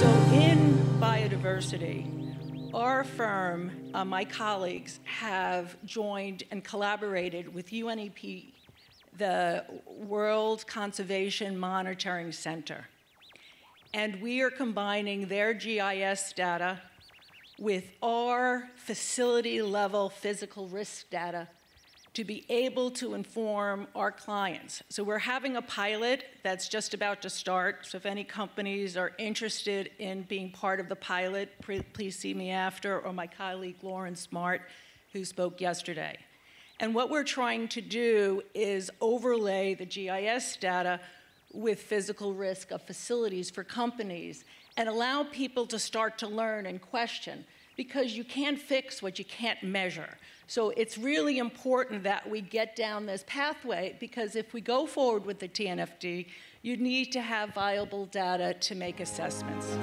So in biodiversity, our firm, my colleagues, have joined and collaborated with UNEP, the World Conservation Monitoring Center. And we are combining their GIS data with our facility-level physical risk data to be able to inform our clients. So we're having a pilot that's just about to start. So if any companies are interested in being part of the pilot, please see me after, or my colleague Lauren Smart, who spoke yesterday. And what we're trying to do is overlay the GIS data with physical risk of facilities for companies and allow people to start to learn and question, because you can't fix what you can't measure. So it's really important that we get down this pathway, because if we go forward with the TNFD, you need to have viable data to make assessments.